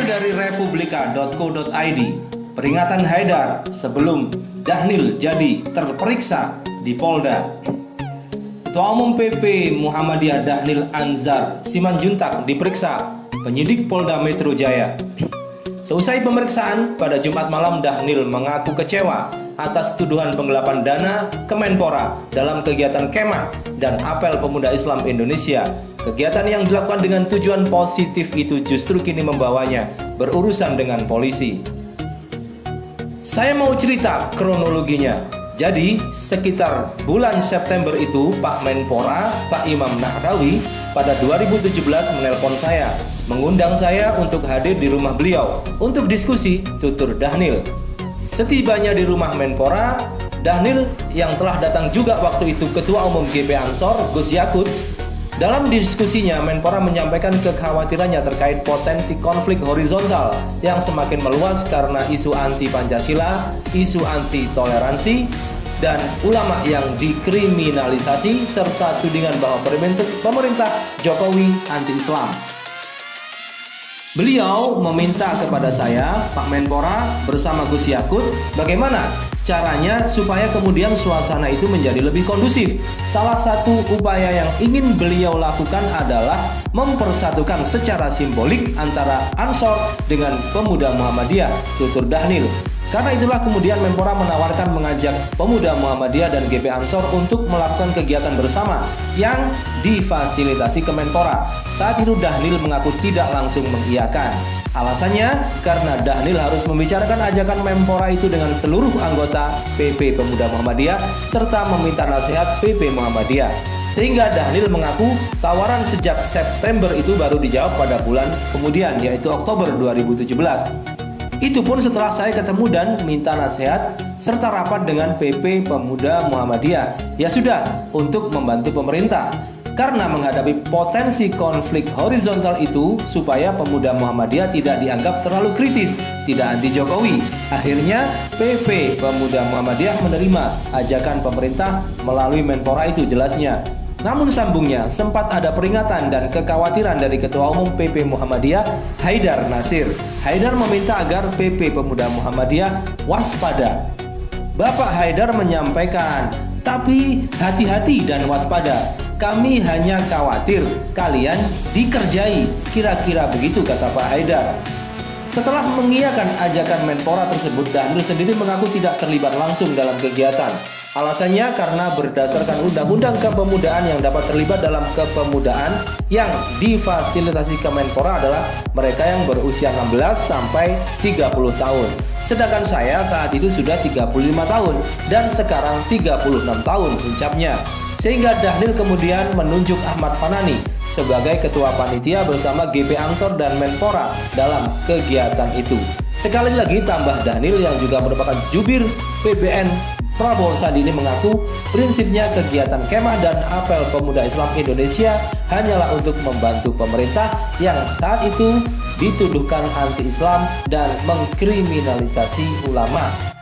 Dilansir dari republika.co.id, peringatan Haidar sebelum Dahnil jadi terperiksa di Polda. Ketua Umum PP Muhammadiyah Dahnil Anzar Simanjuntak diperiksa penyidik Polda Metro Jaya. Seusai pemeriksaan, pada Jumat malam Dahnil mengaku kecewa atas tuduhan penggelapan dana Kemenpora dalam kegiatan kemah dan apel pemuda Islam Indonesia. Kegiatan yang dilakukan dengan tujuan positif itu justru kini membawanya berurusan dengan polisi. Saya mau cerita kronologinya. Jadi, sekitar bulan September itu, Pak Menpora, Pak Imam Nahrawi, pada 2017 menelpon saya, mengundang saya untuk hadir di rumah beliau untuk diskusi, tutur Dahnil. Setibanya di rumah Menpora, Dahnil yang telah datang juga waktu itu Ketua Umum GP Ansor, Gus Yakut. Dalam diskusinya, Menpora menyampaikan kekhawatirannya terkait potensi konflik horizontal yang semakin meluas karena isu anti-Pancasila, isu anti-toleransi, dan ulama yang dikriminalisasi serta tudingan bahwa pemerintah Jokowi anti-Islam. Beliau meminta kepada saya, Pak Menpora bersama Gus Yakut, bagaimana caranya supaya kemudian suasana itu menjadi lebih kondusif. Salah satu upaya yang ingin beliau lakukan adalah mempersatukan secara simbolik antara Ansor dengan Pemuda Muhammadiyah, tutur Dahnil. Karena itulah kemudian Menpora menawarkan mengajak Pemuda Muhammadiyah dan GP Ansor untuk melakukan kegiatan bersama yang difasilitasi Kemenpora. Saat itu Dahnil mengaku tidak langsung mengiyakan. Alasannya karena Dahnil harus membicarakan ajakan Menpora itu dengan seluruh anggota PP Pemuda Muhammadiyah serta meminta nasihat PP Muhammadiyah. Sehingga Dahnil mengaku tawaran sejak September itu baru dijawab pada bulan kemudian, yaitu Oktober 2017. Itu pun setelah saya ketemu dan minta nasihat serta rapat dengan PP Pemuda Muhammadiyah. Ya sudah, untuk membantu pemerintah. Karena menghadapi potensi konflik horizontal itu, supaya Pemuda Muhammadiyah tidak dianggap terlalu kritis, tidak anti Jokowi. Akhirnya PP Pemuda Muhammadiyah menerima ajakan pemerintah melalui Menpora itu jelasnya. Namun sambungnya, sempat ada peringatan dan kekhawatiran dari Ketua Umum PP Muhammadiyah, Haidar Nasir. Haidar meminta agar PP Pemuda Muhammadiyah waspada. Bapak Haidar menyampaikan, tapi hati-hati dan waspada. Kami hanya khawatir kalian dikerjai. Kira-kira begitu kata Pak Haidar. Setelah mengiyakan ajakan Menpora tersebut, Dahnil sendiri mengaku tidak terlibat langsung dalam kegiatan. Alasannya karena berdasarkan undang-undang kepemudaan yang dapat terlibat dalam kepemudaan yang difasilitasi Kemenpora adalah mereka yang berusia 16 sampai 30 tahun. Sedangkan saya saat itu sudah 35 tahun dan sekarang 36 tahun ucapnya. Sehingga Dahnil kemudian menunjuk Ahmad Fanani sebagai ketua panitia bersama GP Ansor dan Menpora dalam kegiatan itu. Sekali lagi tambah Dahnil yang juga merupakan jubir PBN Prabowo Sandi ini mengaku prinsipnya kegiatan kemah dan apel pemuda Islam Indonesia hanyalah untuk membantu pemerintah yang saat itu dituduhkan anti-Islam dan mengkriminalisasi ulama.